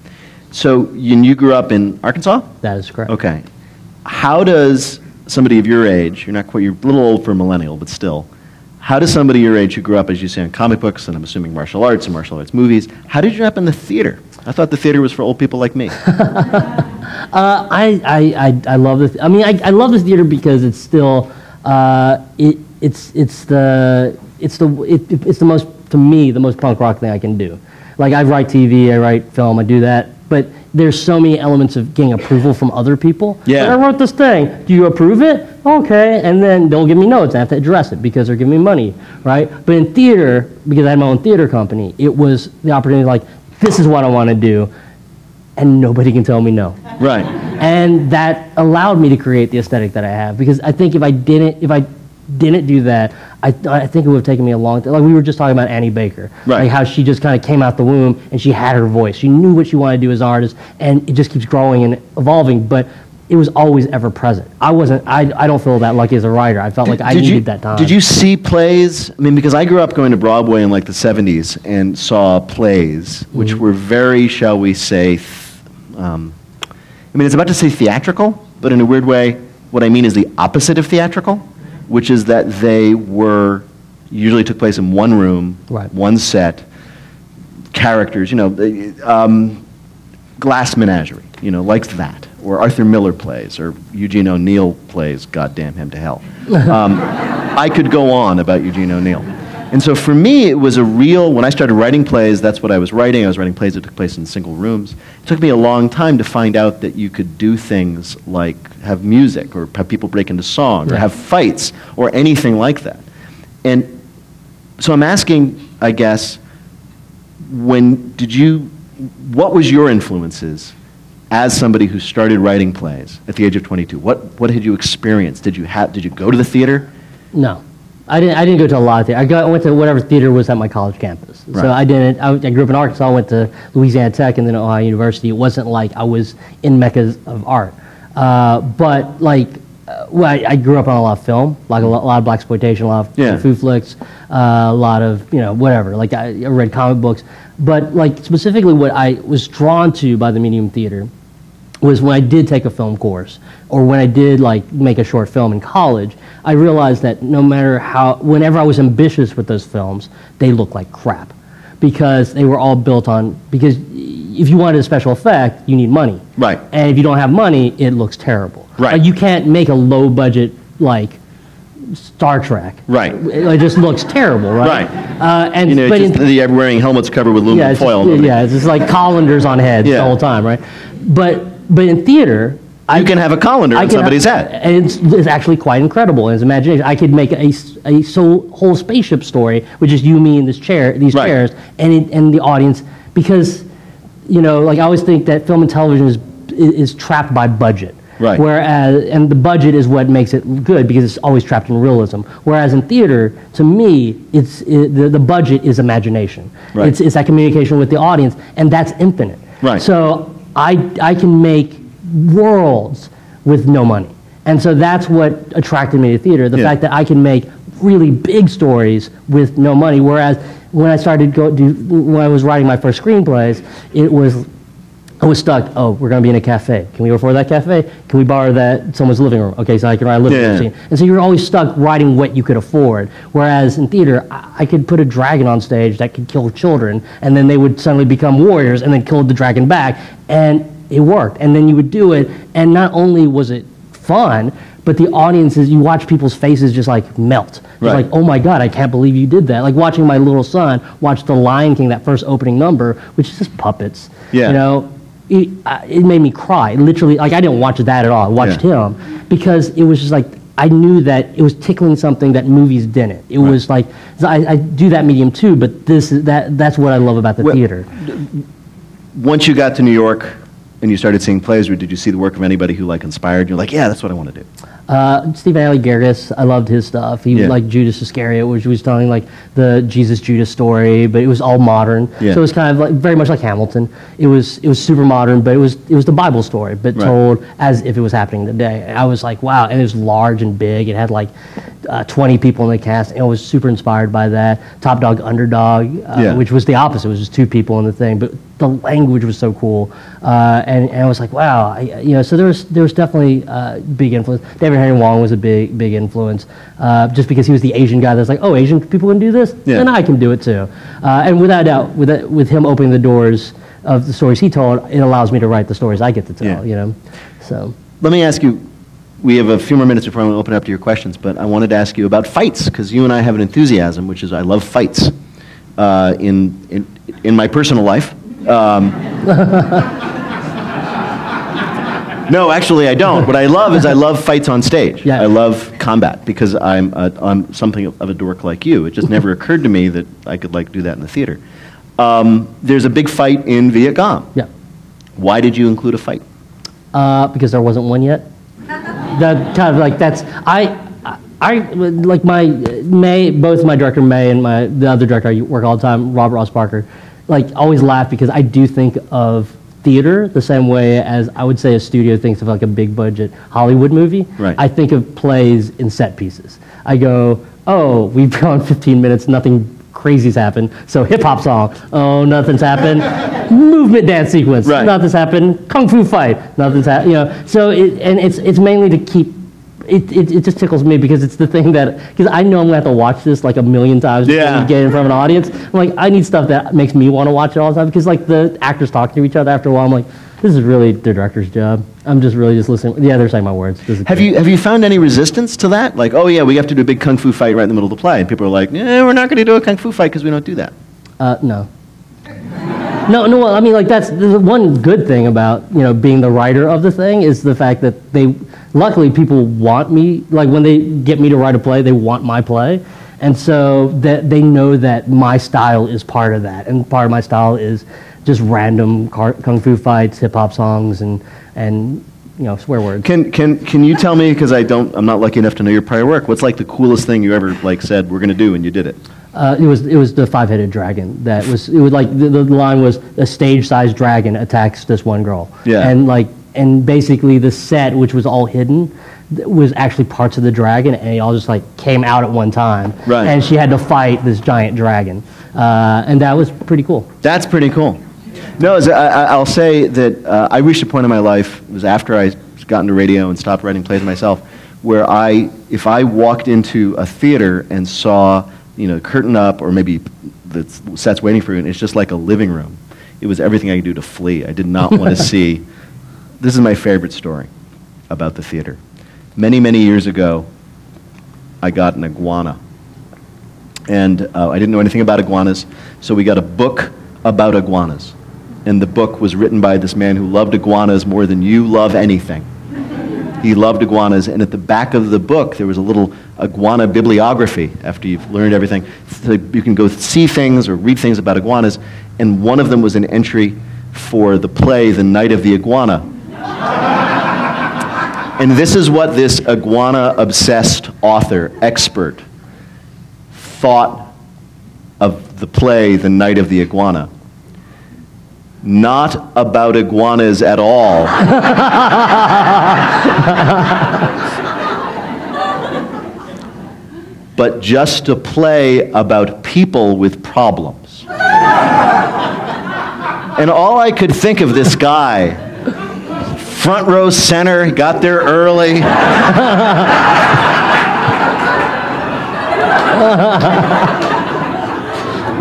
So you grew up in Arkansas? That is correct. Okay. How does somebody of your age, you're a little old for a millennial, but still, how does somebody your age who grew up, as you say, on comic books, and I'm assuming martial arts and martial arts movies, how did you end up in the theater? I thought the theater was for old people like me. I love the. I mean, I love the theater because it's still it's the most, to me, the most punk rock thing I can do. Like, I write TV, I write film, I do that, but there's so many elements of getting approval from other people. Yeah. Like, I wrote this thing. Do you approve it? Okay. And then they'll give me notes. I have to address it because they're giving me money, right? But in theater, because I had my own theater company, it was the opportunity, like, this is what I want to do, and nobody can tell me no. Right. And that allowed me to create the aesthetic that I have, because I think if I didn't do that, I think it would have taken me a long time. Like we were just talking about Annie Baker, right? Like how she just kind of came out the womb and she had her voice. She knew what she wanted to do as an artist, and it just keeps growing and evolving. But it was always ever present. I don't feel that lucky as a writer. I felt like I needed that time. Did you see plays? I mean, because I grew up going to Broadway in like the 70s and saw plays, which were very, shall we say, I mean, it's about to say theatrical, but in a weird way, what I mean is the opposite of theatrical, which is that they were, usually took place in one room, right, one set, characters, you know, glass menagerie, you know, like that, or Arthur Miller plays, or Eugene O'Neill plays, God damn him to hell. I could go on about Eugene O'Neill. And so for me, it was a real, when I started writing plays, that's what I was writing. I was writing plays that took place in single rooms. It took me a long time to find out that you could do things like have music, or have people break into song, or have fights, or anything like that. And so I'm asking, I guess, what was your influences as somebody who started writing plays at the age of 22? What had you experienced? Did you go to the theater? No. I didn't go to a lot of theater. I went to whatever theater was at my college campus. Right. So I didn't. I grew up in Arkansas. I went to Louisiana Tech and then Ohio University. It wasn't like I was in meccas of art. But like, I grew up on a lot of film, like a lot of blaxploitation, a lot of food flicks, a lot of, you know, whatever. Like I read comic books, but like specifically what I was drawn to by the medium theater was when I did take a film course, or when I did like make a short film in college, I realized that no matter how, whenever I was ambitious with those films, they looked like crap, because they were all built on, because if you wanted a special effect, you need money. Right. And if you don't have money, it looks terrible. Right. Like, you can't make a low budget, like, Star Trek. Right. It just looks terrible, right? Right. And you know, but just you're wearing helmets covered with aluminum foil. It's just like colanders on heads the whole time, right? But in theater, you can have a colander in somebody's head. And it's actually quite incredible in his imagination. I could make a whole spaceship story, which is you, me, and these chairs, and the audience, because, you know, like I always think that film and television is trapped by budget. Right. Whereas, and the budget is what makes it good, because it's always trapped in realism. Whereas in theater, to me, the budget is imagination. Right. It's that communication with the audience, and that's infinite. Right. So I can make worlds with no money. And so that's what attracted me to theater, the fact that I can make really big stories with no money. Whereas when I started when I was writing my first screenplays, I was stuck. Oh, we're going to be in a cafe. Can we afford that cafe? Can we borrow someone's living room? Okay, so I can write a living room scene. And so you're always stuck writing what you could afford. Whereas in theater, I could put a dragon on stage that could kill children, and then they would suddenly become warriors and then kill the dragon back, and it worked. And then you would do it, and not only was it fun, but the audiences, you watch people's faces just like melt. It's like, oh my God, I can't believe you did that. Like watching my little son watch The Lion King, that first opening number, which is just puppets. Yeah. You know, it made me cry. Literally, like I didn't watch that at all. I watched him, because it was just like, I knew that it was tickling something that movies didn't. It was like, I do that medium too, but that's what I love about the theater. Once you got to New York, and you started seeing plays, or did you see the work of anybody who like inspired you? You're like, yeah, that's what I want to do. Stephen Alley Gerges, I loved his stuff. He was like Judas Iscariot, which was telling like the Jesus Judas story, but it was all modern. Yeah. So it was kind of like very much like Hamilton. It was super modern, but it was the Bible story, but told as if it was happening today. And I was like, wow, and it was large and big. It had like 20 people in the cast, and I was super inspired by that. Top Dog Underdog, which was the opposite. It was just two people in the thing, but the language was so cool. And I was like, wow, you know. So there was definitely big influence. David Henry Wong was a big influence, just because he was the Asian guy that's like, oh, Asian people can do this, then I can do it too. And without doubt, with him opening the doors of the stories he told, it allows me to write the stories I get to tell. You know, so let me ask you. We have a few more minutes before I'm going to open up to your questions, but I wanted to ask you about fights, because you and I have an enthusiasm, which is I love fights in my personal life. No, actually I don't. What I love is I love fights on stage. Yeah. I love combat, because I'm something of a dork like you. It just never occurred to me that I could like do that in the theater. There's a big fight in Vietgone. Yeah. Why did you include a fight? because there wasn't one yet. That kind of like that's I like my May, both my director May and the other director I work all the time, Robert Ross Parker, like always laugh because I do think of theater the same way as I would say a studio thinks of like a big budget Hollywood movie. Right. I think of plays in set pieces. I go, oh, we've gone 15 minutes, nothing crazy's happened. So hip-hop song, oh, nothing's happened. Movement dance sequence, right. Nothing's happened. Kung fu fight, nothing's happened. You know, so it's mainly to keep. It just tickles me because it's the thing that, because I know I'm going to have to watch this like a million times to get in front of an audience. I'm like, I need stuff that makes me want to watch it all the time because like the actors talking to each other after a while, I'm like, this is really the director's job. I'm just really just listening. Yeah, they're saying my words. Have you found any resistance to that? Like, oh yeah, we have to do a big kung fu fight right in the middle of the play. And people are like, eh, we're not going to do a kung fu fight because we don't do that. No. No, I mean, like, that's the one good thing about, you know, being the writer of the thing is the fact that they, luckily people want me, like, when they get me to write a play, they want my play. And so that they know that my style is part of that. And part of my style is just random kung fu fights, hip-hop songs, and you know, swear words. Can you tell me, because I'm not lucky enough to know your prior work, what's, like, the coolest thing you ever, like, said we're going to do and you did it? It was the five-headed dragon that was, it was like, the line was, a stage-sized dragon attacks this one girl. Yeah. And like, and basically the set, which was all hidden, was actually parts of the dragon, and it all just like came out at one time. Right. And she had to fight this giant dragon. And that was pretty cool. That's pretty cool. No, I'll say that I reached a point in my life, it was after I got into radio and stopped writing plays myself, where if I walked into a theater and saw, you know, curtain up, or maybe the set's waiting for you, and it's just like a living room. It was everything I could do to flee. I did not want to see. This is my favorite story about the theater. Many, many years ago, I got an iguana. And I didn't know anything about iguanas, so we got a book about iguanas. And the book was written by this man who loved iguanas more than you love anything. He loved iguanas, and at the back of the book, there was a little iguana bibliography. After you've learned everything, so you can go see things or read things about iguanas, and one of them was an entry for the play, The Night of the Iguana. And this is what this iguana-obsessed author, expert, thought of the play, The Night of the Iguana. Not about iguanas at all. But just a play about people with problems. And all I could think of this guy, front row center, got there early.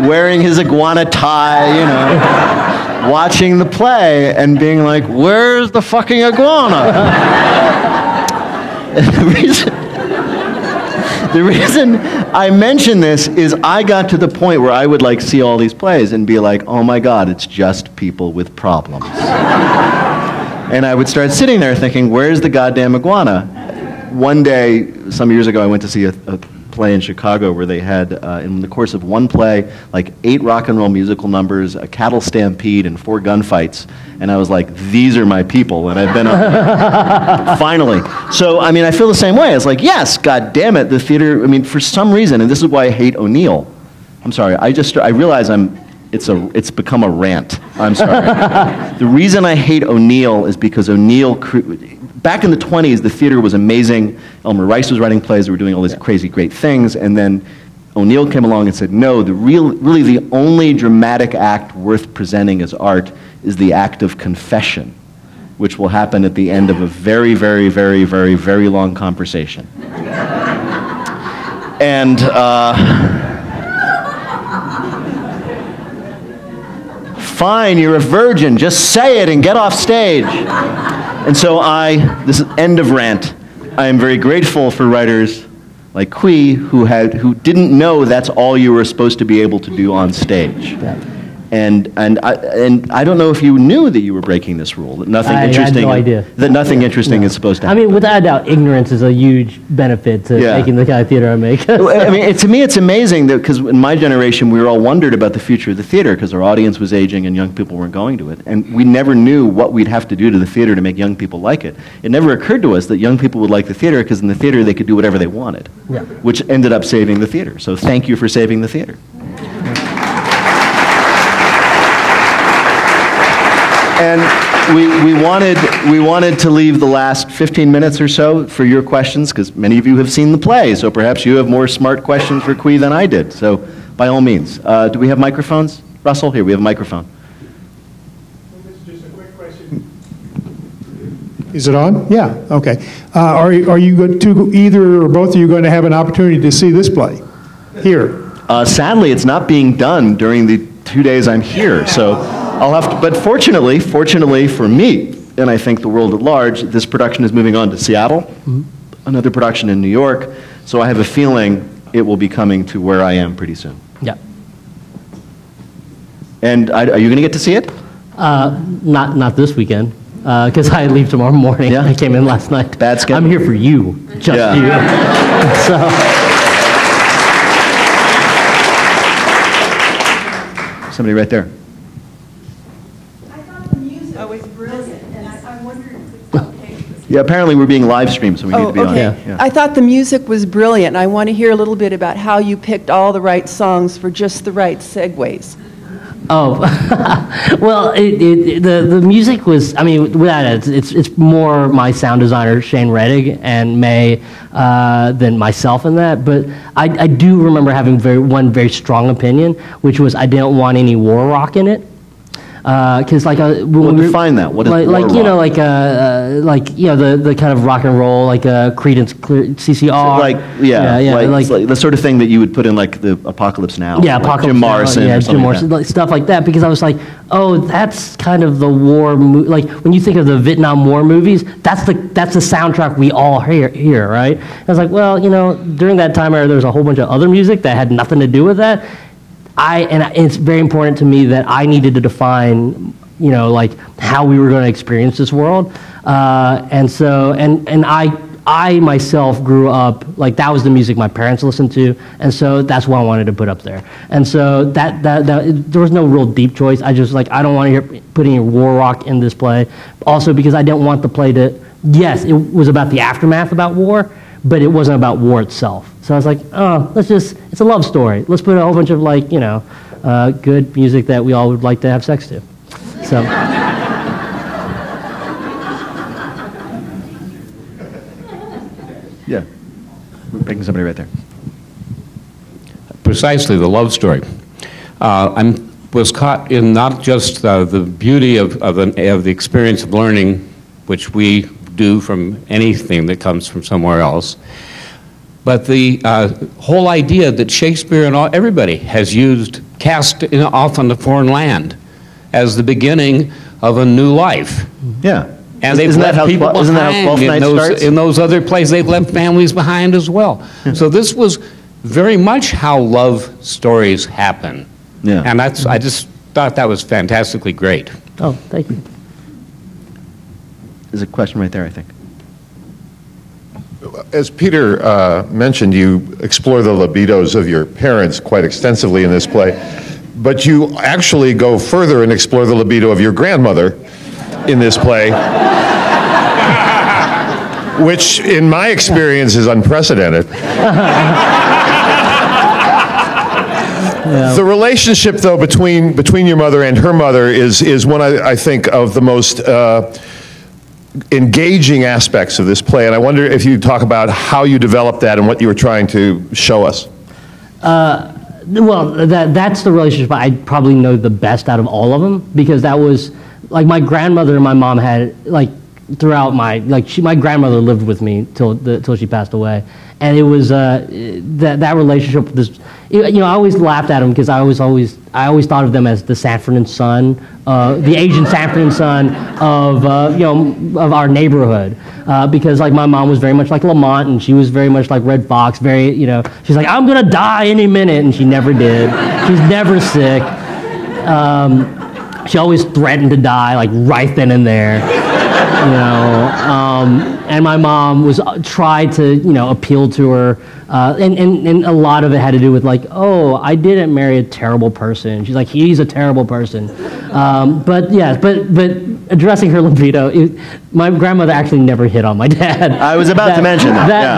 Wearing his iguana tie, you know. Watching the play and being like, where's the fucking iguana? The reason I mention this is I got to the point where I would like see all these plays and be like, oh my God, it's just people with problems. And I would start sitting there thinking, where's the goddamn iguana? One day, some years ago, I went to see a play in Chicago where they had, in the course of one play, like 8 rock and roll musical numbers, a cattle stampede, and 4 gunfights. And I was like, these are my people, and I've been up finally. So, I mean, I feel the same way. It's like, yes, God damn it, the theater, I mean, for some reason, and this is why I hate O'Neill. I'm sorry, I realize it's become a rant. I'm sorry. The reason I hate O'Neill is because O'Neill, back in the 20s, the theater was amazing. Elmer Rice was writing plays. They were doing all these crazy great things. And then O'Neill came along and said, no, really the only dramatic act worth presenting as art is the act of confession, which will happen at the end of a very, very, very, very, very long conversation. And fine, you're a virgin. Just say it and get off stage. And so this is end of rant. I am very grateful for writers like Qui who didn't know that's all you were supposed to be able to do on stage. And I don't know if you knew that you were breaking this rule, that nothing interesting. I had no idea. That nothing interesting is supposed to happen. I mean, without a doubt, ignorance is a huge benefit to making the kind of theater I make. I mean, to me, it's amazing that, because in my generation, we were all wondered about the future of the theater because our audience was aging and young people weren't going to it. And we never knew what we'd have to do to the theater to make young people like it. It never occurred to us that young people would like the theater because in the theater, they could do whatever they wanted, which ended up saving the theater. So thank you for saving the theater. And we wanted to leave the last 15 minutes or so for your questions, because many of you have seen the play, so perhaps you have more smart questions for Qui than I did. So by all means. Do we have microphones? Russell, here, we have a microphone. This is just a quick question. Is it on? Yeah, okay. Either or both of you going to have an opportunity to see this play here? Sadly, it's not being done during the 2 days I'm here, so. I'll have to, but fortunately for me, and I think the world at large, this production is moving on to Seattle, another production in New York, so I have a feeling it will be coming to where I am pretty soon. Yeah. And are you going to get to see it? Not this weekend, because I leave tomorrow morning. Yeah. I came in last night. Bad schedule. I'm here for you, just you. So. Somebody right there. Yeah, apparently we're being live streamed, so we need to be on. Yeah. I thought the music was brilliant. I want to hear a little bit about how you picked all the right songs for just the right segues. Oh, well, the music was, I mean, without it, it's more my sound designer, Shane Rettig, and May than myself in that. But I do remember having one very strong opinion, which was I didn't want any war rock in it. Because like we'll define that. What is like you know, like you know, the kind of rock and roll, like Creedence CCR, so like like the sort of thing that you would put in like the Apocalypse Now, like Apocalypse Jim Morrison, Now, Jim Morrison, like stuff like that. Because I was like, oh, that's kind of the war, like when you think of the Vietnam War movies, that's the soundtrack we all hear, right? And I was like, well, you know, during that time era, there was a whole bunch of other music that had nothing to do with that. And it's very important to me that I needed to define, you know, like how we were going to experience this world, and I myself grew up like that was the music my parents listened to, and so that's what I wanted to put up there. And so there was no real deep choice. I just like I don't want to hear putting any war rock in this play, also because I didn't want the play to. Yes, it was about the aftermath about war, but it wasn't about war itself. So I was like, oh, it's a love story. Let's put a whole bunch of like, you know, good music that we all would like to have sex to. So. Yeah, we're picking somebody right there. Precisely, the love story. I was caught in not just the beauty of the experience of learning, which we do from anything that comes from somewhere else, but the whole idea that Shakespeare and everybody has used cast off on the foreign land as the beginning of a new life. Yeah. And they've left people behind in those other places. They've left families behind as well. Yeah. So this was very much how love stories happen. Yeah. And I just thought that was fantastically great. Oh, thank you. There's a question right there, I think. As Peter mentioned, you explore the libidos of your parents quite extensively in this play, but you actually go further and explore the libido of your grandmother in this play, which in my experience is unprecedented. Yeah. The relationship, though, between your mother and her mother is one, I think, of the most engaging aspects of this play, and I wonder if you talk about how you developed that and what you were trying to show us. Well, that's the relationship I probably know the best out of all of them, because that was like my grandmother and my mom had like throughout my my grandmother lived with me till she passed away, and it was that relationship. You know, I always laughed at them because I always thought of them as the Sanford and Son, the Asian Sanford and Son of our neighborhood, because like my mom was very much like Lamont, and she was very much like Red Fox. Very, you know, she's like, I'm gonna die any minute, and she never did. She's never sick. She always threatened to die, like right then and there, you know. And my mom was tried to, you know, appeal to her, and a lot of it had to do with like, oh, I didn't marry a terrible person. She's like, he's a terrible person. But yeah, but addressing her libido, my grandmother actually never hit on my dad. I was about to mention that.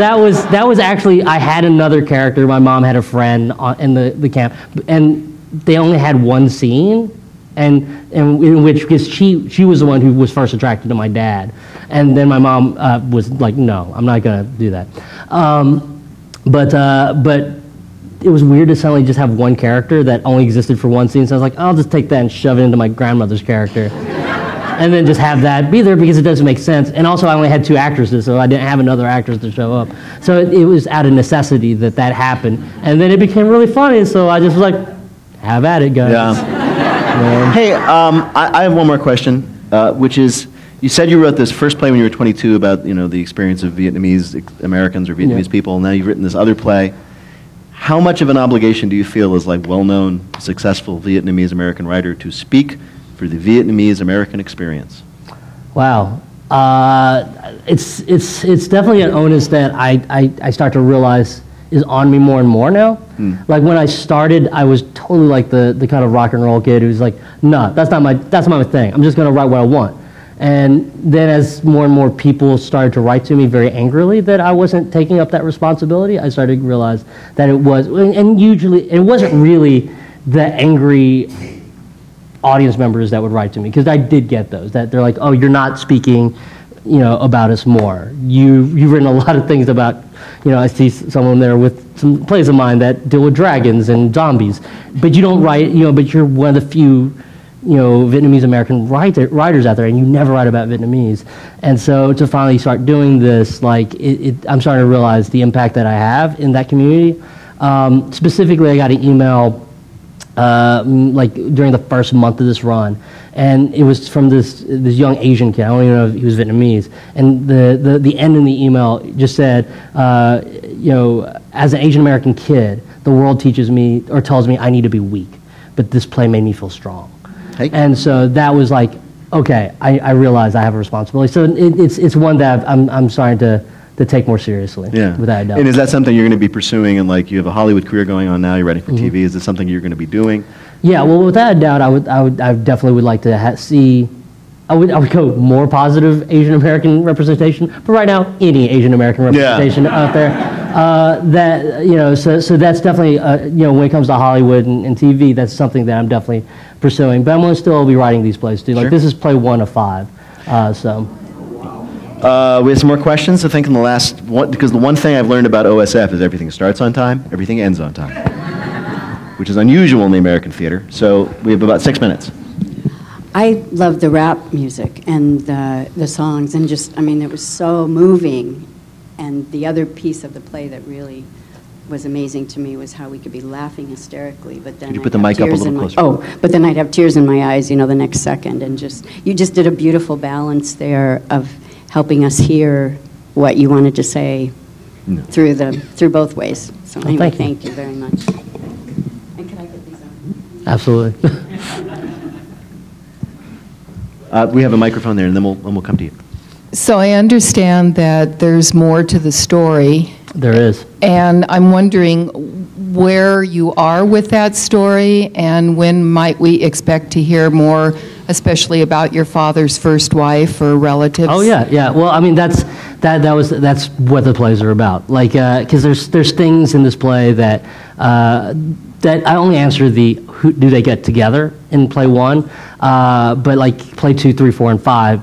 That was actually, I had another character. My mom had a friend in the camp, and they only had one scene. And in which, because she was the one who was first attracted to my dad, and then my mom was like, no, I'm not gonna do that. But it was weird to suddenly just have one character that only existed for one scene. So I was like, I'll just take that and shove it into my grandmother's character, and then just have that be there because it doesn't make sense. And also, I only had two actresses, so I didn't have another actress to show up. So it was out of necessity that that happened, and then it became really funny. So I just was like, have at it, guys. Yeah. Hey, I have one more question, which is, you said you wrote this first play when you were 22 about, you know, the experience of Vietnamese Americans or Vietnamese people, and now you've written this other play. How much of an obligation do you feel as like well-known, successful Vietnamese American writer to speak for the Vietnamese American experience? Wow. It's definitely an onus that I start to realize is on me more and more now. Like when I started, I was totally like the kind of rock and roll kid who's like, no, that's not my thing. I'm just gonna write what I want. And then as more and more people started to write to me very angrily that I wasn't taking up that responsibility, I started to realize that it was, and usually it wasn't really the angry audience members that would write to me, because I did get those, that they're like, oh, you're not speaking, you know, about us more. You've written a lot of things about, you know, I see someone there with some plays of mine that deal with dragons and zombies, but you don't write, you know, but you're one of the few, you know, Vietnamese American writers out there, and you never write about Vietnamese. And so to finally start doing this, like, I'm starting to realize the impact that I have in that community. Specifically, I got an email like during the first month of this run, and it was from this young Asian kid. I don't even know if he was Vietnamese. And the end in the email just said, you know, as an Asian American kid, the world teaches me or tells me I need to be weak, but this play made me feel strong. Hey. And so that was like, okay, I realize I have a responsibility. So it's one that I'm starting to take more seriously. Yeah. Without a doubt. And is that something you're going to be pursuing? And like, you have a Hollywood career going on now. You're writing for TV. Is this something you're going to be doing? Yeah, well, without a doubt, I definitely would like to see. I would go more positive Asian American representation. But right now, any Asian American representation out there, that, you know, so that's definitely, you know, when it comes to Hollywood and TV, that's something that I'm definitely pursuing. But I'm going to still be writing these plays too. Like this is play 1 of 5, so. We have some more questions. I think in the last one, because the one thing I've learned about OSF is everything starts on time, everything ends on time. Which is unusual in the American theater. So we have about 6 minutes. I love the rap music and the songs, and just, I mean, it was so moving. And the other piece of the play that really was amazing to me was how we could be laughing hysterically, but then but then I'd have tears in my eyes, you know, the next second, and just, you just did a beautiful balance there of helping us hear what you wanted to say through both ways. So anyway, thank you very much. Absolutely. We have a microphone there, and then we'll come to you. So I understand that there's more to the story. There is. And I'm wondering where you are with that story, and when might we expect to hear more, especially about your father's first wife or relatives? Oh yeah, yeah. Well, I mean, that's what the plays are about. Like, because there's things in this play that. That I only answer the who do they get together in play 1, but like play 2, 3, 4, and 5.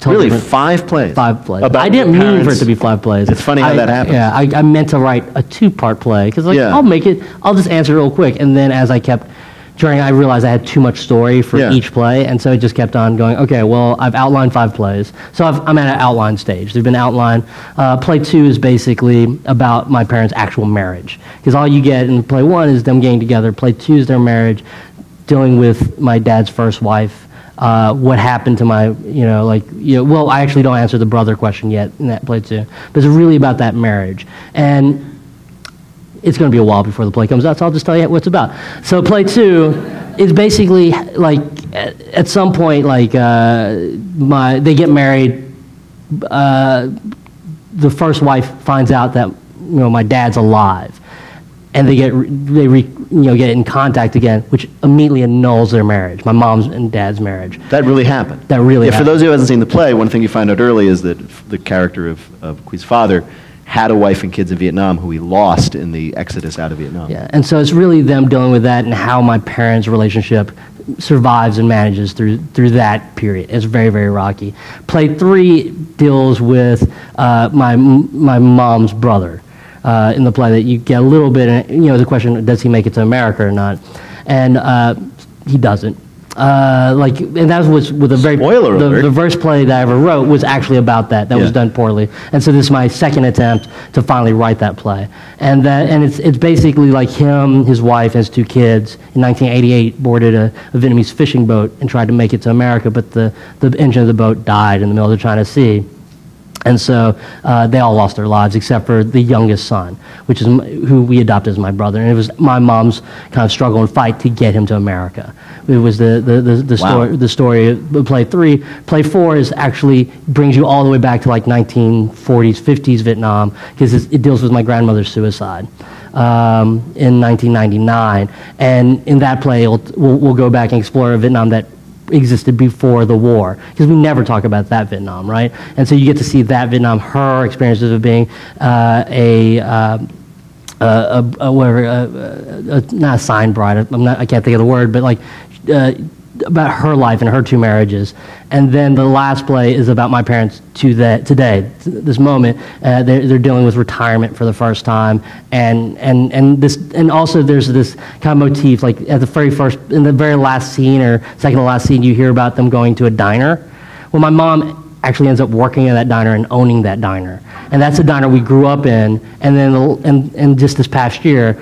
Totally really, 5 plays? 5 plays. About I didn't mean for it to be 5 plays. It's funny how that happened. Yeah, I meant to write a 2-part play because like I'll just answer real quick, and then as I kept during, I realized I had too much story for each play, and so it just kept on going, okay, well, I've outlined 5 plays, so I'm at an outline stage. They've been outlined. Play 2 is basically about my parents' actual marriage, because all you get in play 1 is them getting together. Play 2 is their marriage, dealing with my dad's first wife, what happened to my, you know, like, you know, well, I actually don't answer the brother question yet in that play 2, but it's really about that marriage. And it's going to be a while before the play comes out, so I'll just tell you what it's about. So play two is basically like at some point like they get married. The first wife finds out that my dad's alive, and they get in contact again, which immediately annuls their marriage, my mom's and dad's marriage. That really happened. That really happened. For those who haven't seen the play, one thing you find out early is that the character of Qui's father had a wife and kids in Vietnam who he lost in the exodus out of Vietnam. Yeah, and so it's really them dealing with that and how my parents' relationship survives and manages through that period. It's very, very rocky. Play three deals with my mom's brother in the play that you get a little bit, the question, does he make it to America or not? And he doesn't. And that was with a very... Spoiler alert. The verse play that I ever wrote was actually about that. That was done poorly. And so this is my second attempt to finally write that play. And it's basically like him, his wife, his two kids, in 1988 boarded a Vietnamese fishing boat and tried to make it to America, but the engine of the boat died in the middle of the China Sea. And so they all lost their lives except for the youngest son, which is who we adopted as my brother. And it was my mom's kind of struggle and fight to get him to America. It was the wow. story of play three. Play four is actually brings you all the way back to like 1940s, 50s Vietnam, because it deals with my grandmother's suicide in 1999. And in that play, we'll go back and explore Vietnam that existed before the war, because we never talk about that Vietnam, right? And so you get to see that Vietnam, her experiences of being not a signed bride. I can't think of the word, but like about her life and her two marriages. And then the last play is about my parents today, this moment. They're dealing with retirement for the first time, and also there's this kind of motif, like at the very first, in the very last scene or second to last scene, you hear about them going to a diner. Well, my mom actually ends up working at that diner and owning that diner. And that's the diner we grew up in. And then, and just this past year,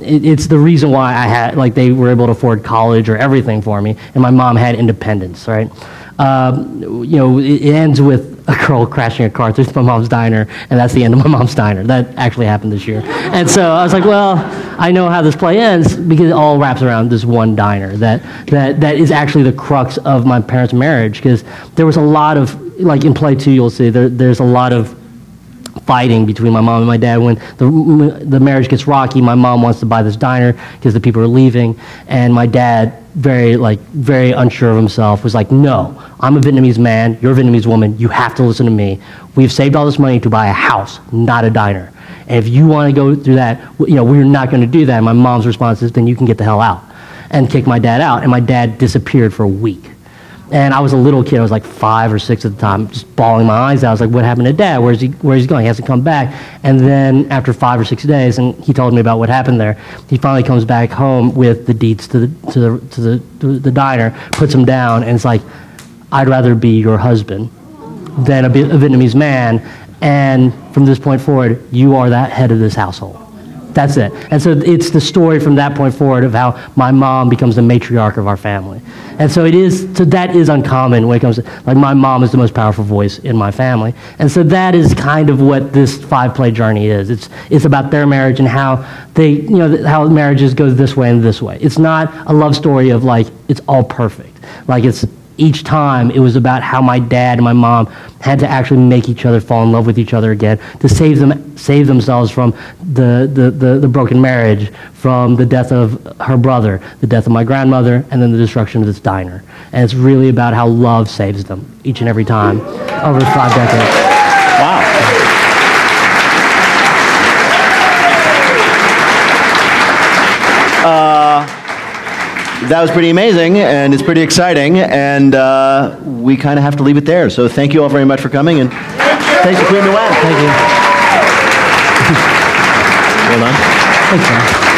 it's the reason why I had, like, they were able to afford college or everything for me. And my mom had independence, right? It ends with a girl crashing a car through my mom's diner, and that's the end of my mom's diner. That actually happened this year. And so I was like, well, I know how this play ends because it all wraps around this one diner that is actually the crux of my parents' marriage, because there was a lot of, like in play two you'll see, there's a lot of fighting between my mom and my dad. When the marriage gets rocky, my mom wants to buy this diner because the people are leaving, and my dad, very unsure of himself, was like, no, I'm a Vietnamese man, you're a Vietnamese woman, you have to listen to me. We've saved all this money to buy a house, not a diner. And if you want to go through that, we're not going to do that. And my mom's response is, then you can get the hell out, and kick my dad out. And my dad disappeared for a week. And I was a little kid, I was like 5 or 6 at the time, just bawling my eyes out. I was like, what happened to Dad? Where's he going? He hasn't come back. And then after 5 or 6 days, and he told me about what happened there, he finally comes back home with the deeds to the diner, puts him down, and it's like, I'd rather be your husband than a Vietnamese man, and from this point forward, you are the head of this household. That's it. And so it's the story from that point forward of how my mom becomes the matriarch of our family. And so that is uncommon when it comes to, like, my mom is the most powerful voice in my family. And so that is kind of what this 5-play journey is. It's about their marriage and how they, how marriages go this way and this way. It's not a love story of like, it's all perfect. Like, it's each time it was about how my dad and my mom had to actually make each other fall in love with each other again to save themselves from the broken marriage, from the death of her brother, the death of my grandmother, and then the destruction of this diner. And it's really about how love saves them each and every time over 5 decades. Wow. That was pretty amazing, and it's pretty exciting, and we kind of have to leave it there. So thank you all very much for coming, and thanks for Qui Nguyen. Thank you. Well done. Thanks, man.